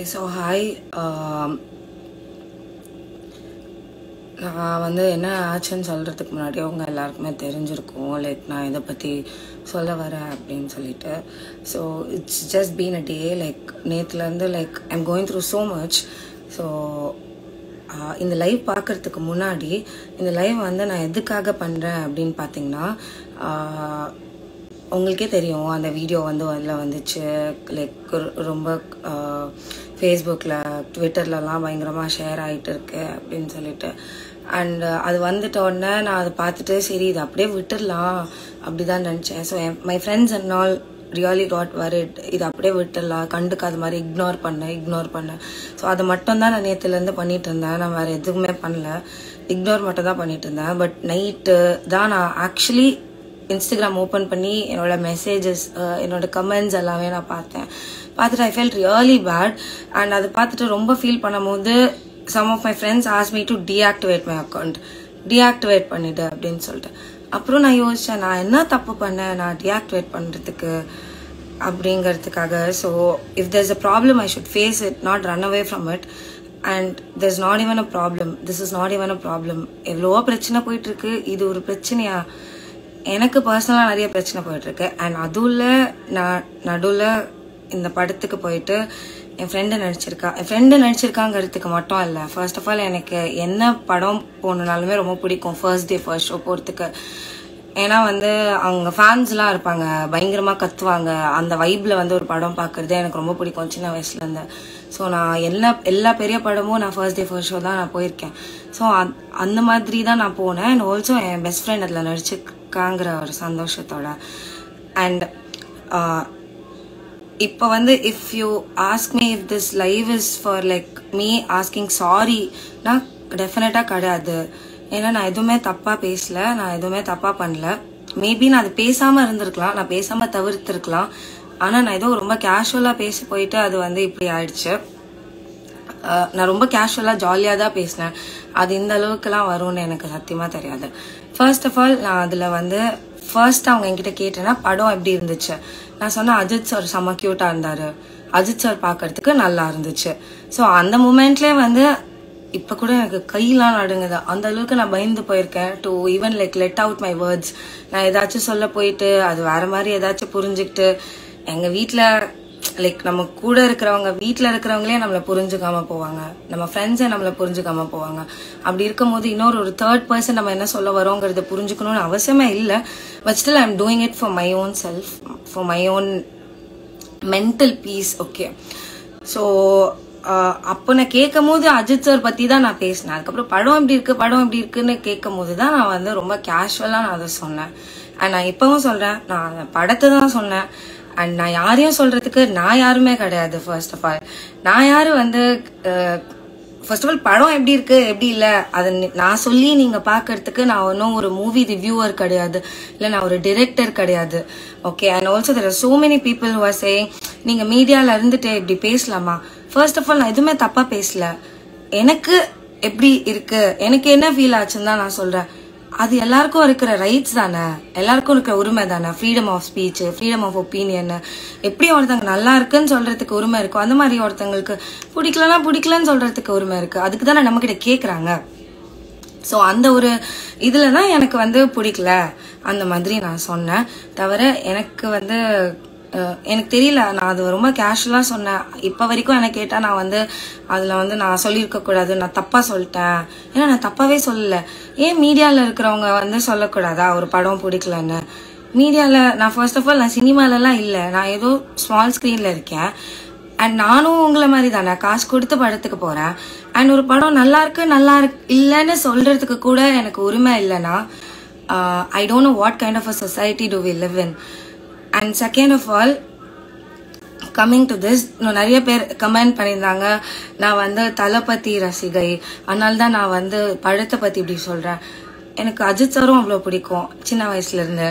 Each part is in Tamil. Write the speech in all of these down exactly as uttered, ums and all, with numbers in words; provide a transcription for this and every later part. Okay, so hi. Um, I am going to tell you about the So, it's just been a day. Like, like I'm going through so much. So, uh, in the live, in the live, I am going to tell you உங்களுக்கே தெரியும் அந்த வீடியோ வந்து வரல வந்துச்சு லைக் ரொம்ப Facebookல Twitterலலாம் பயங்கரமா ஷேர் ஆயிட்டு இருக்கு அப்படினு சொல்லிட்டு and அது வந்துட்ட உடனே நான் அது பார்த்துட்டு சரி இது அப்படியே விட்டுறலாம் அப்படி தான் நினைச்சேன் so my friends and all really got worried இது அப்படியே விட்டுறலாம் கண்டுக்காத மாதிரி இக்னோர் பண்ண இக்னோர் பண்ண so அது மட்டும் தான் நான் நேத்துல இருந்து பண்ணிட்டு இருந்தேன் நான் வேற எதுவுமே பண்ணல இக்னோர் மட்டும் தான் பண்ணிட்டு இருந்தேன் but night தான் நான் actually Instagram open panni enoda messages enoda comments ellame na paathen paathita I felt really bad and adu paathita romba feel pannumbodhu some of my friends asked me to deactivate my account deactivate pannida appdin solta approm na yosicha na enna thappu panna na deactivate pandradhukku abdingiradhukaga so if there's a problem I should face it not run away from it And there's not even a problem this is not even a problem evlo prachana poitirukku idu oru prachaniya எனக்கு पर्सनலா நிறைய பிரச்சனை போயிட்டு இருக்கு and அதுல நான் நடுல இந்த படத்துக்கு போயிட்டு என் friend நடிச்சிருக்கா என் friend நடிச்சிருக்காங்கங்கிறதுக்கு மட்டும் இல்ல first of all எனக்கு என்ன படம் போணும்னாலுமே ரொம்ப பிடிக்கும் first day first show போறதுக்கு ஏனா வந்து அவங்க ஃபேன்ஸ்லாம் இருப்பாங்க பயங்கரமா கத்துவாங்க அந்த வைப்ல வந்து ஒரு படம் பார்க்கிறது எனக்கு ரொம்ப பிடிக்கும் சின்ன வயசுல இருந்து சோ நான் எல்லா எல்லா பெரிய படமும் நான் first day first show தான் நான் போயிருக்கேன் சோ அந்த மாதிரி தான் நான் போனேன் and also N best friend அதல நடிச்சி Kangra or Sandoshatoda. And uh, if you ask me if this live is for like me asking sorry, na definitely kadadu. Ena na edume tappa pesla, na edume tappa panla. Maybe na adu pesama irundirukla, na pesama thavirthirukla. Ana na edo romba casuala pesi poite adu vandu ipdi aidichu. Na romba casuala jolly ada pesna. Adu indha alukala varunu enakku satyama theriyadhu. First of all, I was the first time I was told that I was going to say Ajit sir is cute. Ajit sir is good. So, at that moment, I was to even like, let out my words. I was going to say Like, we are கூட இருக்கறவங்க வீட்ல இருக்கறவங்களே நம்மள புரிஞ்சுக்காம போவாங்க நம்ம फ्रेंड्स நம்மள புரிஞ்சுக்காம போவாங்க அப்படி இருக்கும்போது இன்னொரு ஒரு third person நம்ம என்ன சொல்ல வரோம்ங்கறத புரிஞ்சுக்கணும்னு அவசியமே இல்ல but still I am doing it for my own self for my own mental peace okay so அப்ப நான் கேக்கும்போது அஜித் சார் பத்தி தான் நான் பேசினேன் அதுக்கு அப்புறம் படம் எப்படி இருக்கு படம் எப்படி இருக்குன்னு கேக்கும்போது தான் நான் வந்து ரொம்ப கேஷுவலா நான் அத சொன்னேன் and நான் இப்பவும் சொல்றேன் நான் படத்தை தான் சொன்னேன் And நான் யாரையும் சொல்றதுக்கு நான் யாருமே கிடையாது first of all நான் யாரு வந்து first of all படம் எப்படி இருக்கு எப்படி இல்ல அது நான் சொல்லி நீங்க பார்க்கிறதுக்கு நான் ஒன்னும் ஒரு மூவி ரிவ்யூவர் கிடையாது இல்ல நான் ஒரு டைரக்டர் கிடையாது okay and also there are so many people who are saying நீங்க மீடியால இருந்துட்டே இப்படி பேசலாமா first of all நான் எதுமே தப்பா பேசல எனக்கு எப்படி இருக்கு எனக்கு என்ன ஃபீல் ஆச்சுன்னு தான் நான் சொல்றேன் அது எல்லாருக்கும் இருக்கிற ரைட்ஸ் தான எல்லாருக்கும் இருக்கிற உரிமை தான freedom of speech freedom of opinion எப்படி ஒருத்தங்க நல்லா இருக்குன்னு சொல்றதுக்கு உரிமை இருக்கு அந்த மாதிரி ஒருத்தங்களுக்கு பிடிக்கலனா பிடிக்கலன்னு சொல்றதுக்கு உரிமை இருக்கு அதுக்கு தான நம்ம கிட்ட கேக்குறாங்க சோ அந்த ஒரு இதுல தான் எனக்கு வந்து பிடிக்கல அந்த மாதிரி நான் சொன்னேன் தவிர எனக்கு வந்து எனக்கு தெரியல நான் அது ரொம்ப கேஷுவலா சொன்னேன் இப்ப வரைக்கும் انا கேட்டா நான் வந்து அதுல வந்து நான் சொல்லிருக்க கூடாது நான் தப்பா சொல்லிட்டேன் ஏன்னா நான் தப்பாவே சொல்லல ஏன் மீடியால இருக்குறவங்க வந்து சொல்ல கூடாதா ஒரு படம் பிடிக்கலன்னு மீடியால நான் ஃபர்ஸ்ட் ஆஃப் ஆல் நான் சினிமாலலாம் இல்ல நான் ஏதோ ஸ்மால் ஸ்கிரீன்ல இருக்கேன் and நானும் உங்கள மாதிரி தான காசு கொடுத்து படத்துக்கு போறேன் and ஒரு படம் நல்லா இருக்கு நல்லா இல்லன்னு சொல்றதுக்கு கூட எனக்கு உரிமை இல்லனா I don't know what kind of a society do we live in And second of all, coming to this, no nariya per comment paniranga na vandu Thalapathi rasigai anal da na vandu padatha pathi ipdi solren enakku Ajith sir avlo pidikum chinna vayasla irundha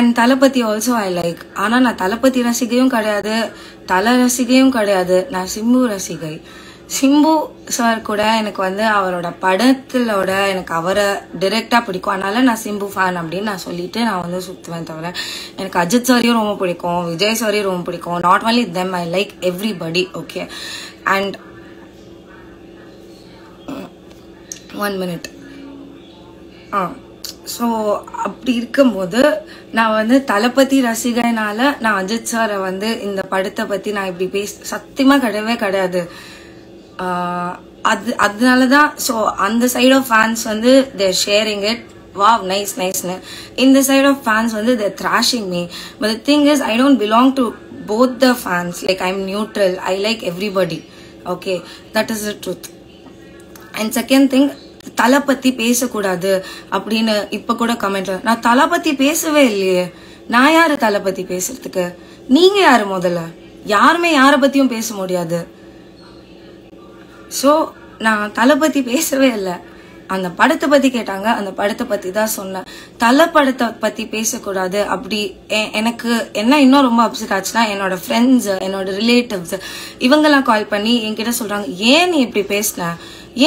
and Thalapathi also I like ana na Thalapathi rasigayum kadiyadu Thala rasigayum kadiyadu na Simbu rasigai Simbu sir கூட எனக்கு வந்து அவரோட படத்திலோட எனக்கு அவரை டைரக்டாக பிடிக்கும். அதனால நான் சிம்பு ஃபேன் அப்படின்னு நான் சொல்லிட்டு நான் வந்து சுற்றுவேன். தவிர எனக்கு அஜித் சாரையும் ரொம்ப பிடிக்கும், விஜய் சாரையும் ரொம்ப பிடிக்கும். Not only them, I like everybody. Okay, and one minute. Ah, so அப்படி இருக்கும்போது நான் வந்து தளபதி ரசிகனால நான் அஜித் சாரை வந்து இந்த படத்தை பற்றி நான் இப்படி பேச சத்தியமாக கிடையவே கிடையாது. அது அதனால தான். ஸோ அந்த சைட் ஆஃப் ஃபேன்ஸ் வந்து their sharing it, wow nice நைஸ்னு. இந்த சைட் ஆஃப் ஃபேன்ஸ் வந்து their thrashing me. But the thing is I don't belong to both the fans. Like I am neutral, I like everybody. Okay, that is the truth. And second thing, Thala பற்றி பேசக்கூடாது அப்படின்னு இப்போ கூட கமெண்ட். நான் தலை பற்றி பேசவே இல்லையே, நான் யார் தலை பற்றி பேசுறதுக்கு? நீங்கள் யார்? முதல்ல யாருமே யாரை பற்றியும் பேச முடியாது. ஸோ நான் தலை பற்றி பேசவே இல்லை. அந்த படத்தை பற்றி கேட்டாங்க, அந்த படத்தை பற்றி தான் சொன்னேன். தலை படத்தை பற்றி பேசக்கூடாது அப்படி எனக்கு என்ன இன்னும் ரொம்ப அப்செட் ஆச்சுன்னா, என்னோட ஃப்ரெண்ட்ஸு, என்னோட ரிலேட்டிவ்ஸு இவங்கெல்லாம் கால் பண்ணி என்கிட்ட சொல்கிறாங்க, ஏன் நீ இப்படி பேசின,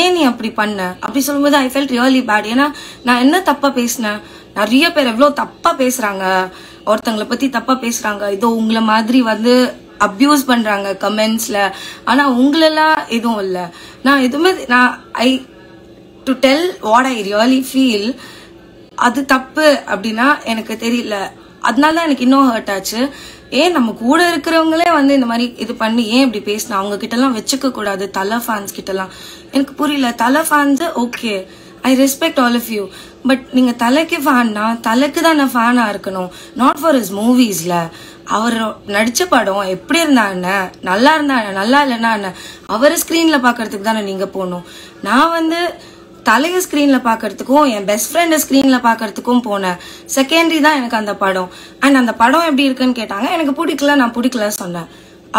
ஏன் நீ அப்படி பண்ண அப்படி சொல்லும்போது ஐ ஃபெல்ட் ரியலி பேட். ஏன்னா நான் என்ன தப்பா பேசினேன்? நிறைய பேர் எவ்வளோ தப்பா பேசுறாங்க, ஒருத்தங்களை பத்தி தப்பா பேசுறாங்க. இதோ உங்களை மாதிரி வந்து அப்யூஸ் பண்றாங்க கமெண்ட்ஸ்ல. ஆனா உங்களெல்லாம் எதுவும் இல்லை. நான் எதுவுமே நான் I to tell what I really feel. அது தப்பு அப்படின்னா எனக்கு தெரியல. அதனால தான் எனக்கு இன்னும் ஹர்ட் ஆச்சு. ஏன் நம்ம கூட இருக்கிறவங்களே வந்து இந்த மாதிரி இது பண்ணி ஏன் இப்படி பேசினா? அவங்க கிட்டலாம் வச்சுக்க கூடாது, தலை ஃபேன்ஸ் கிட்டலாம். எனக்கு புரியல. Thala fans okay, I respect all of you. But நீங்கள் தலைக்கு ஃபேன்னா தலைக்கு தான் நான் ஃபேனாக இருக்கணும், நாட் ஃபார் ஹிஸ் மூவிஸில். அவர் நடித்த படம் எப்படி இருந்தா என்ன, நல்லா இருந்தா என்ன, நல்லா இல்லைன்னா என்ன, அவரை ஸ்க்ரீனில் பார்க்கறதுக்கு தானே நீங்கள் போகணும். நான் வந்து தலையை ஸ்க்ரீனில் பார்க்கறதுக்கும் என் பெஸ்ட் ஃப்ரெண்டை ஸ்க்ரீனில் பார்க்கறதுக்கும் போனேன். செகண்டரி தான் எனக்கு அந்த படம். அண்ட் அந்த படம் எப்படி இருக்குன்னு கேட்டாங்க, எனக்கு பிடிக்கல, நான் பிடிக்கல சொன்னேன்,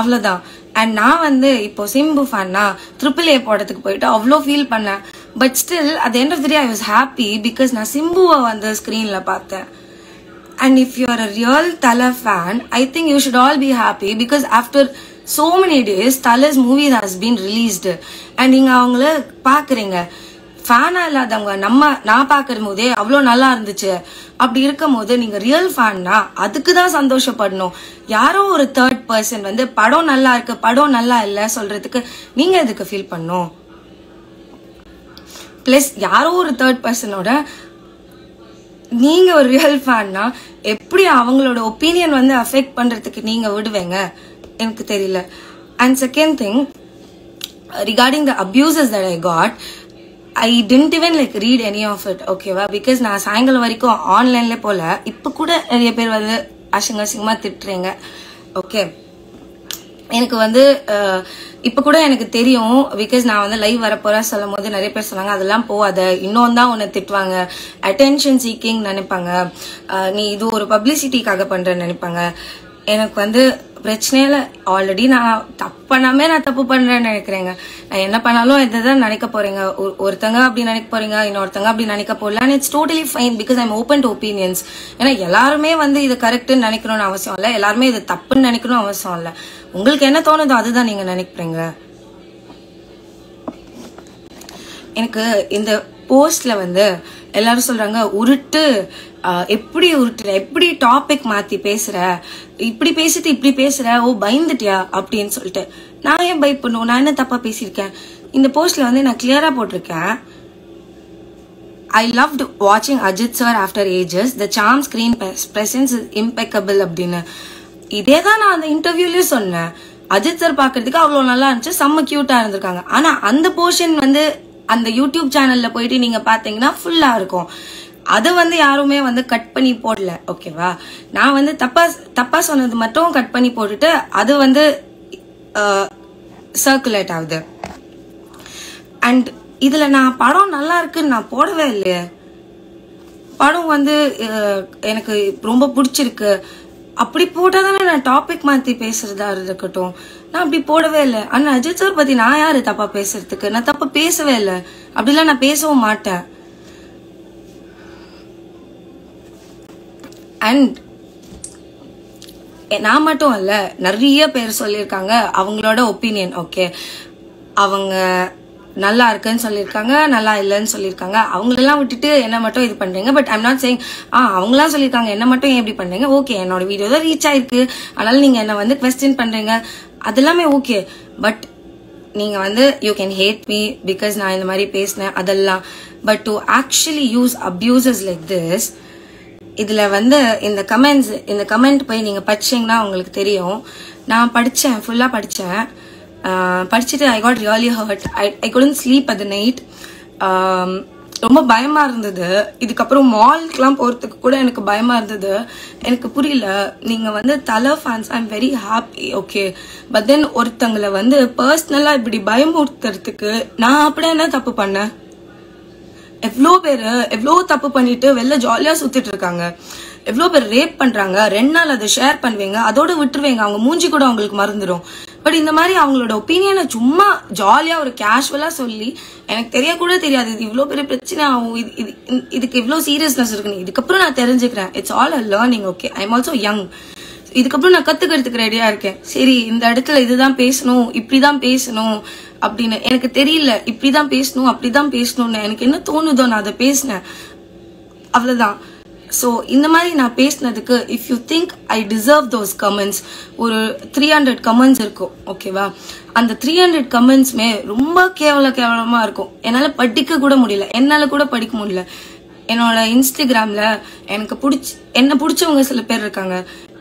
அவ்வளோதான். அண்ட் நான் வந்து இப்போ சிம்பு ஃபேன்னா ட்ரிபிள் ஏ படத்துக்கு போயிட்டு அவ்வளோ ஃபீல் பண்ணேன். But still at the end of the day I was happy because நான் சிம்புவை வந்து ஸ்க்ரீனில் பார்த்தேன். And if you are a real Thala fan, I think you should all be happy because after so many days தலைஸ் movie has been released. And நீங்கள் அவங்கள பார்க்குறீங்க. ஃபேனா இல்லாதவங்க நம்ம நான் பார்க்கும் போதே அவ்வளோ நல்லா இருந்துச்சு. அப்படி இருக்கும் போது நீங்க ரியல் ஃபேன்னா அதுக்கு தான் சந்தோஷப்படணும். யாரோ ஒரு தேர்ட் பர்சன் வந்து படம் நல்லா இருக்கு, படம் நல்லா இல்லை சொல்றதுக்கு நீங்க எதுக்கு ஃபீல் பண்ணும்? பிளஸ் யாரோ ஒரு தேர்ட் பர்சனோட நீங்க ஒரு ரியல் ஃபேன்னா எப்படி அவங்களோட ஒப்பீனியன் வந்து அஃபெக்ட் பண்றதுக்கு நீங்க விடுவேங்க? எனக்கு தெரியல. And second thing regarding the abuses that I got, I didn't even like read any of it. ஓகேவா? பிகாஸ் நான் சாயங்காலம் வரைக்கும் ஆன்லைன்ல போல. இப்போ கூட நிறைய பேர் வந்து அசிங்க அசிங்கமா திட்டுறீங்க. ஓகே, எனக்கு வந்து இப்போ கூட எனக்கு தெரியும் பிகாஸ் நான் வந்து லைவ் வரப்போற சொல்லும் போது நிறைய பேர் சொன்னாங்க, அதெல்லாம் போகாத, இன்னும் தான் உன்னை திட்டுவாங்க, அட்டென்ஷன் சீக்கிங் நினைப்பாங்க, நீ இது ஒரு பப்ளிசிட்டிக்காக பண்றேன்னு நினைப்பாங்க. எனக்கு வந்து பிரச்சனையே இல்லை. ஆல்ரெடி நான் தப்பு பண்ணாமே நான் தப்பு பண்ணுறேன்னு நினைக்கிறேங்க. நான் என்ன பண்ணாலும் இதை தான் நினைக்க போறீங்க. ஒருத்தங்க அப்படி நினைக்க போறீங்க, இன்னொருத்தங்க அப்படி நினைக்க போடலாம். And it's totally fine because I'm open to opinions. ஏன்னா எல்லாருமே வந்து இது கரெக்டுன்னு நினைக்கணும்னு அவசியம் இல்லை, எல்லாருமே இது தப்புன்னு நினைக்கணும்னு அவசியம் இல்லை. உங்களுக்கு என்ன தோணுதோ அதுதான் நீங்கள் நினைக்கிறீங்க. எனக்கு இந்த போஸ்ட்ல வந்து எல்லாரும் சொல்றாங்க, உருட்டு, எப்படி உருட்டுற, எப்படி டாபிக் மாத்தி பேசுற, இப்படி பேசிட்டு இப்படி பேசுற, ஓ பயந்துட்டியா அப்படின்னு சொல்லிட்டு. நான் ஏன் பயப்படணும்? நான் என்ன தப்பா பேசியிருக்கேன்? இந்த போஸ்ட்ல வந்து நான் கிளியரா போட்டிருக்கேன், ஐ லவ்ட் வாட்சிங் Ajith sir after ages, the same screen presence is impeccable அப்படின்னு. இதே தான் நான் அந்த இன்டர்வியூலயே சொன்னேன். அஜித் சார் பாக்குறதுக்கு அவ்வளவு நல்லா இருந்துச்சு, செம்ம கியூட்டா இருந்திருக்காங்க. ஆனா அந்த போர்ஷன் வந்து அந்த யூடியூப் சேனல்ல போயிட்டு நீங்க பாத்தீங்கன்னா ஃபுல்லா இருக்கும். அது வந்து யாருமே வந்து கட் பண்ணி போடல. ஓகேவா? நான் வந்து தப்பா தப்பா சொன்னது மட்டும் கட் பண்ணி போட்டுட்டு அது வந்து சர்க்குலேட் ஆகுது. அண்ட் இதுல நான் படம் நல்லா இருக்குன்னு நான் போடவே இல்லையே. படம் வந்து எனக்கு ரொம்ப பிடிச்சிருக்கு அப்படி போட்டாதானே நான் டாபிக் மாற்றி பேசுறதா இருக்கட்டும். நான் அப்படி போடவே இல்லை. ஆனால் அஜித் சார் பற்றி நான் யாரு தப்பா பேசுறதுக்கு? நான் தப்பா பேசவே இல்லை, அப்படிலாம் நான் பேசவும் மாட்டேன். அண்ட் நான் மட்டும் இல்லை, நிறைய பேர் சொல்லியிருக்காங்க அவங்களோட ஒப்பீனியன். ஓகே, அவங்க நல்லா இருக்குன்னு சொல்லிருக்காங்க, நல்லா இல்லன்னு சொல்லிருக்காங்க. அவங்களெல்லாம் விட்டுட்டு என்ன மட்டும் இது பண்றீங்க? But I'm not saying ah அவங்களாம் சொல்லியிருக்காங்க, என்ன மட்டும் ஏன் எப்படி பண்றீங்க? ஓகே, என்னோட வீடியோ தான் ரீச் ஆயிருக்கு, அதனால நீங்க என்ன வந்து குவெஸ்டின் பண்றீங்க, அதெல்லாமே ஓகே. பட் நீங்க வந்து you can hate me because நான் இந்த மாதிரி பேசினேன் அதெல்லாம். But to actually use abuses like this, இதுல வந்து இந்த கமெண்ட்ஸ், இந்த கமெண்ட் போய் நீங்க படிச்சீங்கன்னா உங்களுக்கு தெரியும். நான் படிச்சேன், ஃபுல்லா படிச்சேன். படிச்சுட்டு I got really hurt. I I couldn't sleep at the night. ரொம்ப பயமா இருந்தது. இதுக்கப்புறம் மால்க்குலாம் போறதுக்கு கூட எனக்கு பயமா இருந்தது. எனக்கு புரியல, நீங்க வந்து Thala fans, I am very happy, okay. But then ஒருத்தங்களை வந்து பர்சனலா இப்படி பயமுறுத்துறதுக்கு நான் அப்படியே என்ன தப்பு பண்ணேன்? எவ்வளோ பேரு எவ்வளோ தப்பு பண்ணிட்டு வெளில ஜாலியா சுத்திட்டு இருக்காங்க, எவ்வளோ பேர் ரேப் பண்றாங்க. ரெண்டு நாள் அதை ஷேர் பண்ணுவீங்க, அதோட விட்டுருவீங்க, அவங்க மூஞ்சி கூட அவங்களுக்கு மறந்துடும். பட் இந்த மாதிரி அவங்களோட ஒப்பீனியனை சும்மா ஜாலியா ஒரு கேஷுவலா சொல்லி, எனக்கு தெரிய கூட தெரியாது இது இவ்வளவு பெரிய பிரச்சனை ஆகும், இது இதுக்கு இவ்வளவு சீரியஸ்னஸ் இருக்குன்னு. இதுக்கப்புறம் நான் தெரிஞ்சுக்கிறேன், it's all a learning, okay. I am also young. இதுக்கப்புறம் நான் கத்துக்கிறதுக்கு ரெடியா இருக்கேன். சரி, இந்த இடத்துல இதுதான் பேசணும், இப்படிதான் பேசணும் அப்படின்னு எனக்கு தெரியல, இப்படிதான் பேசணும் அப்படிதான் பேசணும்னு எனக்கு என்ன தோணுதோ நான் அதை பேசினேன், அவ்வளவுதான். ஸோ இந்த மாதிரி நான் பேசினதுக்கு if you think I deserve those comments, ஒரு த்ரீ ஹண்ட்ரட் கமெண்ட்ஸ் இருக்கும், ஓகேவா? அந்த த்ரீ ஹண்ட்ரட் கமெண்ட்ஸுமே ரொம்ப கேவல கேவலமா இருக்கும். என்னால் படிக்க கூட முடியல, என்னால் கூட படிக்க முடியல. என்னோட இன்ஸ்டாகிராம்ல எனக்கு பிடிச்ச என்ன பிடிச்சவங்க சில பேர் இருக்காங்க,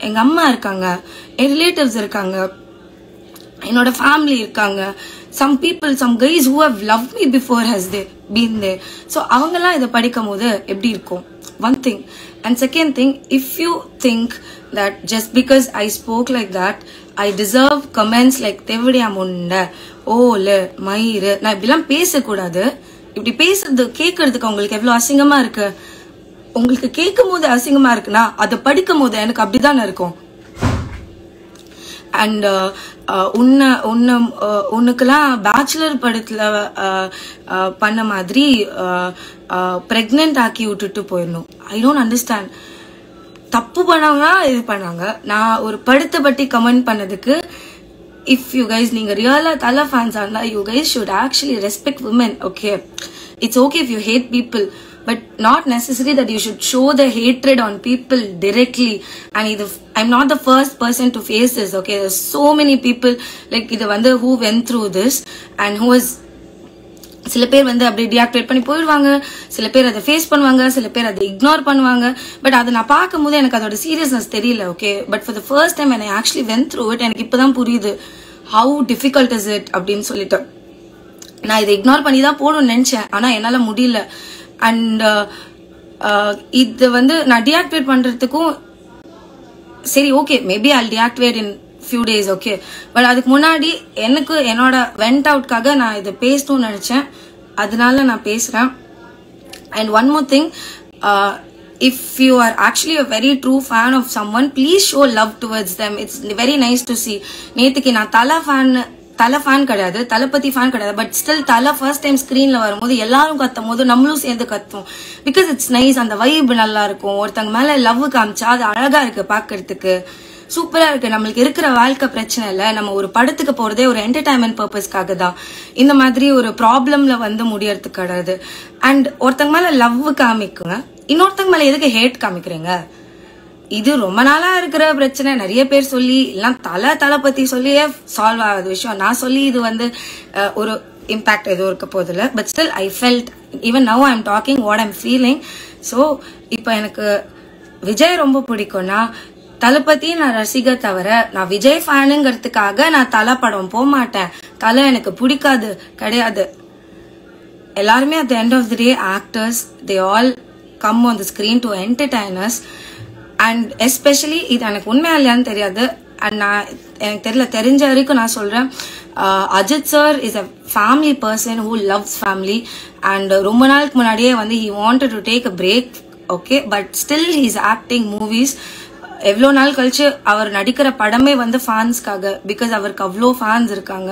எங்க அம்மா இருக்காங்க, என் ரிலேட்டிவ்ஸ் இருக்காங்க, என்னோட ஃபேமிலி இருக்காங்க. Some people, some guys who have love me before has they been there. So அவங்கெல்லாம் இதை படிக்கும் போது எப்படி இருக்கும்? One thing, and second thing, if you think that just because I spoke like that, I deserve comments like "Tevadiya munda," "Oh le," "Maire," நான் இப்படிலாம் பேசக்கூடாது. இப்படி பேசுறது கேட்கறதுக்கு உங்களுக்கு எவ்வளவு அசிங்கமா இருக்கு? உங்களுக்கு கேட்கும் போது அசிங்கமா இருக்குன்னா அதை படிக்கும் போது எனக்கு அப்படிதான் இருக்கும். அண்ட் உன்ன உன்ன உனக்குலாம் பேச்சுலர் படத்துல பண்ண மாதிரி பிரெக்னென்ட் ஆக்கி விட்டுட்டு போயிடணும். I don't understand. தப்பு பண்ணவங்க இது பண்ணாங்க. நான் ஒரு படத்தை பற்றி கமெண்ட் பண்ணதுக்கு இஃப் யூ கைஸ், நீங்க ரியலா தலை ஃபேன்ஸா இருந்தா you guys should actually respect women, okay. It's okay if you hate people, but not necessary that you should show the hatred on people directly. And either, I'm not the first person to face this, okay? There's so many people like either wonder who went through this and who is சில பேர் வந்து அப்படியே டிஆக்டிவேட் பண்ணி போயிடுவாங்க, சில பேர் அதை ஃபேஸ் பண்ணுவாங்க, சில பேர் அதை இக்னோர் பண்ணுவாங்க. பட் அதை நான் பார்க்கும் போது எனக்கு அதோட சீரியஸ்னஸ் தெரியல, okay. But for the first time I actually went through it, எனக்கு இப்பதான் புரியுது ஹவு டிஃபிகல்ட் இஸ் இட் அப்படின்னு சொல்லிட்டு. நான் இதை இக்னோர் பண்ணி தான் போகணும்னு நினைச்சேன், ஆனா என்னால முடியல. அண்ட் இது வந்து நான் டிஆக்டிவேட் பண்றதுக்கும் சரி, okay, maybe I deactivate in few days, okay. But அதுக்கு முன்னாடி எனக்கு என்னோட வெண்ட் அவுட்காக நான் இதை பேசணும்னு நினைச்சேன், அதனால நான் பேசுறேன். And one more thing, if you are actually a very true fan of someone, please show love towards them. It's very nice to see. நேற்றுக்கு நான் தலை ஃபேன், தலை ஃபேன் கிடையாது, தளபதி ஃபேன் கிடையாது, but still Thala first time ஸ்கிரீன்ல வரும்போது எல்லாரும் கத்தும் போது நம்மளும் சேர்ந்து கத்துவோம். பிகாஸ் இட்ஸ் நைஸ், அந்த வைப் நல்லா இருக்கும். ஒருத்தங்க மேல லவ் காமிச்சா அது அழகா இருக்கு, பாக்குறதுக்கு சூப்பரா இருக்கு. நம்மளுக்கு இருக்கிற வாழ்க்கை பிரச்சனை இல்ல, நம்ம ஒரு படத்துக்கு போறதே ஒரு என்டர்டைன்மெண்ட் பர்பஸ்க்காக தான். இந்த மாதிரி ஒரு ப்ராப்ளம்ல வந்து முடியறதுக்கு கிடையாது. அண்ட் ஒருத்தங்க மேல லவ் காமிக்குங்க, இன்னொருத்தங்க மேல எதுக்கு ஹேட் காமிக்கிறீங்க? இது ரொம்ப நாளா இருக்கிற பிரச்சனை. நிறைய பேர் சொல்லி எல்லாம் தலை தலை பத்தி சொல்லியே சால்வ் ஆகாத விஷயம். நான் சொல்லி இது வந்து ஒரு இம்பாக்ட் எதுவும் இருக்க போதில்லை. But still I felt, even now I am talking what I'm feeling. So இப்போ எனக்கு விஜய் ரொம்ப பிடிக்கும்னா தளபதி நான் ரசிக தவிர நான் விஜய் ஃபேனுங்கிறதுக்காக நான் தலை படம் போக மாட்டேன். தலை எனக்கு பிடிக்காது கிடையாது. எல்லாருமே at the end of the day actors, they all come on the screen to entertain us. And especially இது எனக்கு உண்மையா இல்லையான்னு தெரியாது, அண்ட் நான் எனக்கு தெரியல, தெரிஞ்ச வரைக்கும் நான் சொல்றேன், Ajith sir is a family person who loves family. And ரொம்ப நாளுக்கு முன்னாடியே வந்து he wanted to take a break, okay. But still he is acting movies. எவ்வளோ நாள் கழிச்சு அவர் நடிக்கிற படமே வந்து ஃபேன்ஸ்க்காக, பிகாஸ் அவருக்கு அவ்வளோ ஃபேன்ஸ் இருக்காங்க.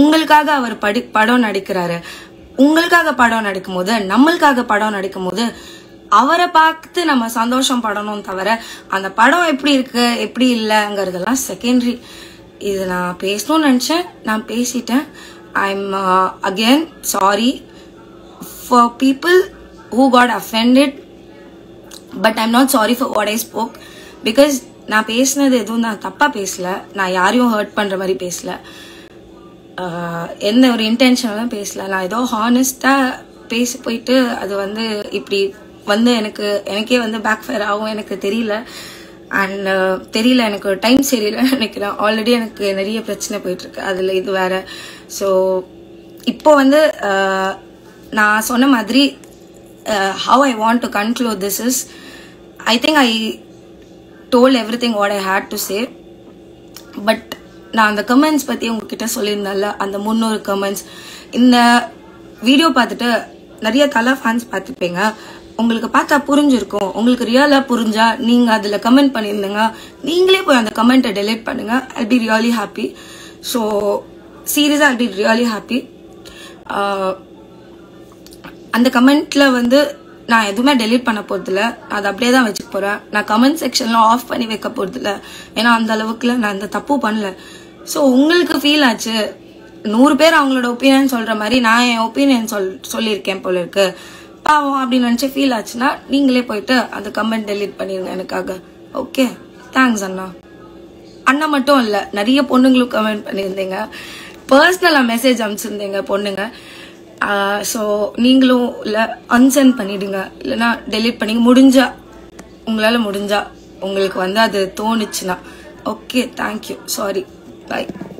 உங்களுக்காக அவர் படி படம் நடிக்கிறாரு. உங்களுக்காக படம் நடிக்கும் போது, நம்மளுக்காக படம் நடிக்கும் போது அவரை பார்த்து நம்ம சந்தோஷம் படணும் தவிர அந்த படம் எப்படி இருக்கு எப்படி இல்லைங்கிறதெல்லாம் செகண்டரி. இது நான் பேசணும்னு நினைச்சேன், நான் பேசிட்டேன். I'm uh, again sorry for people who got offended, but I'm not sorry for what I spoke, because na pesnadhu edhu na thappa pesla, na yariyum hurt pandra mari pesla, enna or intention la pesla, na edho honest ah pesi poittu adu vandu ipdi vandu enakku enake vandu backfire agum enakku theriyala. And uh, தெரியல எனக்கு டைம் சரியில்லை நினைக்கிறேன். ஆல்ரெடி எனக்கு நிறைய பிரச்சனை போயிட்டு இருக்கு, அதுல இது வேற. ஸோ இப்போ வந்து நான் சொன்ன மாதிரி how I want to conclude this is, I think I told everything what I had to say. But நான் அந்த கமெண்ட்ஸ் பற்றி உங்ககிட்ட சொல்லியிருந்தேன்ல, அந்த முந்நூறு கமெண்ட்ஸ். இந்த வீடியோ பார்த்துட்டு நிறைய கலா ஃபேன்ஸ் பார்த்துப்பீங்க, உங்களுக்கு பார்த்தா புரிஞ்சிருக்கும். உங்களுக்கு ரியலா புரிஞ்சா நீங்க அதுல கமெண்ட் பண்ணிருந்தீங்க, நீங்களே போய் அந்த கமெண்ட்டை டெலீட் பண்ணுங்க. I'll be really happy. So seriously I'll be really happy. அந்த கமெண்ட்ல வந்து நான் எதுவுமே டெலீட் பண்ண போறது இல்லை, அது அப்படியே தான் வச்சுக்க போறேன். நான் கமெண்ட் செக்ஷன்லாம் ஆஃப் பண்ணி வைக்க போறது இல்லை, ஏன்னா அந்த அளவுக்குல நான் அந்த தப்பு பண்ணல. ஸோ உங்களுக்கு ஃபீல் ஆச்சு, நூறு பேர் அவங்களோட ஒப்பீனியன் சொல்ற மாதிரி நான் என் ஒப்பீனியன் சொல் சொல்லியிருக்கேன் போல இருக்கு பாவம் அப்படின்னு நினச்சி ஃபீல் ஆச்சுன்னா நீங்களே போயிட்டு அந்த கமெண்ட் டெலீட் பண்ணிடுங்க எனக்காக. ஓகே, தேங்க்ஸ் அண்ணா. அண்ணா மட்டும் இல்லை, நிறைய பொண்ணுங்களும் கமெண்ட் பண்ணியிருந்தீங்க, பர்சனலாக மெசேஜ் அனுப்பிச்சிருந்தீங்க பொண்ணுங்க. ஸோ நீங்களும் இல்லை அன்சென்ட் பண்ணிடுங்க, இல்லைன்னா டெலீட் பண்ணிங்க முடிஞ்சா, உங்களால் முடிஞ்சா, உங்களுக்கு வந்து அது தோணுச்சுன்னா. ஓகே, தேங்க்யூ, சாரி, பாய்.